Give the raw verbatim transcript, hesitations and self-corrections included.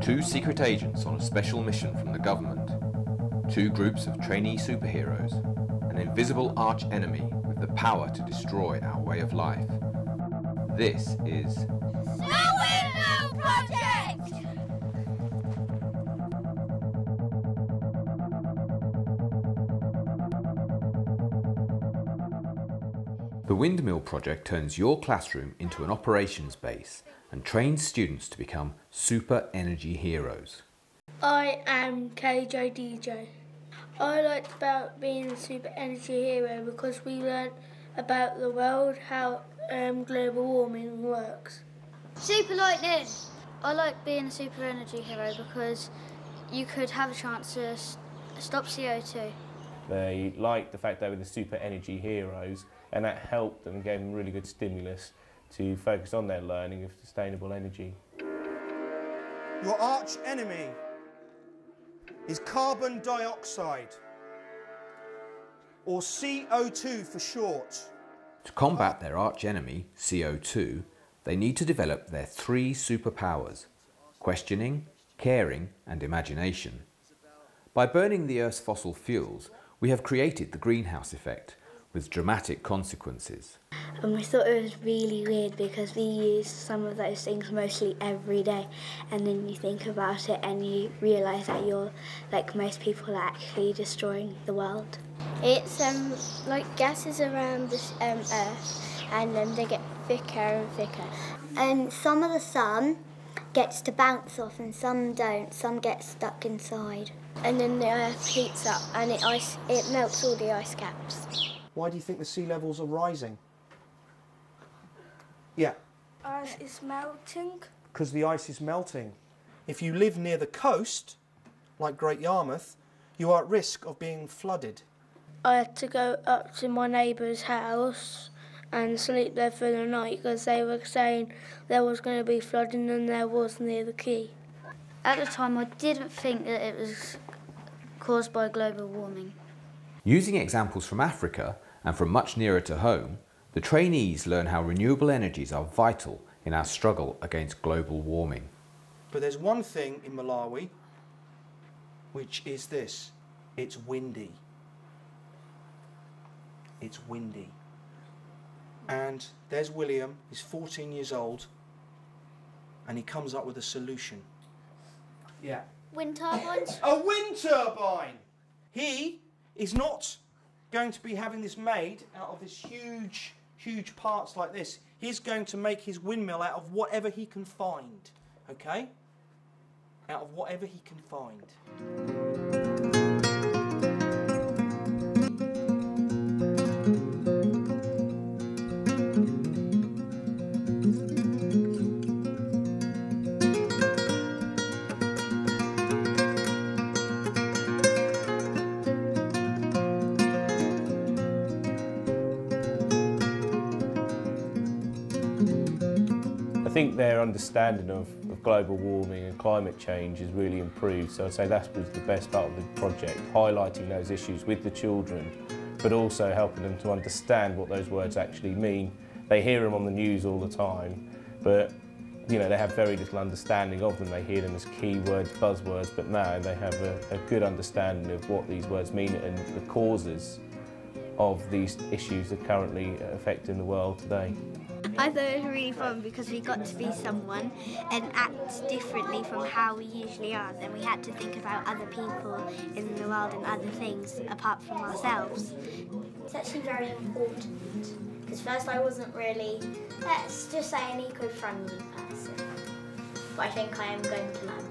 two secret agents on a special mission from the government, two groups of trainee superheroes, an invisible arch-enemy with the power to destroy our way of life. This is The Windmill Project! The Windmill Project turns your classroom into an operations base and trains students to become super energy heroes. I am K J D J. I liked about being a super energy hero because we learnt about the world, how um, global warming works. Super lightning! I like being a super energy hero because you could have a chance to stop C O two. They liked the fact they were the super energy heroes, and that helped them, gave them really good stimulus to focus on their learning of sustainable energy. Your arch enemy is carbon dioxide, or C O two for short. To combat their arch enemy, C O two, they need to develop their three superpowers: questioning, caring, and imagination. By burning the Earth's fossil fuels, we have created the greenhouse effect, with dramatic consequences. And we thought it was really weird because we use some of those things mostly every day, and then you think about it and you realise that you're, like most people, are actually destroying the world. It's um, like gases around the um, Earth, and then um, they get thicker and thicker. And some of the sun gets to bounce off and some don't, some get stuck inside. And then the Earth heats up and it, ice, it melts all the ice caps. Why do you think the sea levels are rising? Yeah. Ice is melting. Because the ice is melting. If you live near the coast, like Great Yarmouth, you are at risk of being flooded. I had to go up to my neighbour's house and sleep there for the night because they were saying there was going to be flooding and there was near the quay. At the time, I didn't think that it was caused by global warming. Using examples from Africa, and from much nearer to home, the trainees learn how renewable energies are vital in our struggle against global warming. But there's one thing in Malawi, which is this: it's windy. It's windy. And there's William, he's fourteen years old, and he comes up with a solution. Yeah. Wind turbines? A wind turbine! He is not going to be having this made out of this huge, huge parts like this. He's going to make his windmill out of whatever he can find, okay? Out of whatever he can find. I think their understanding of, of global warming and climate change has really improved, so I'd say that was the best part of the project, highlighting those issues with the children, but also helping them to understand what those words actually mean. They hear them on the news all the time, but you know, they have very little understanding of them. They hear them as keywords, buzzwords, but now they have a, a good understanding of what these words mean and the causes of these issues that are currently affecting the world today. I thought it was really fun because we got to be someone and act differently from how we usually are. Then we had to think about other people in the world and other things apart from ourselves. It's actually very important because first I wasn't really, let's just say, an eco-friendly person. But I think I am going to learn.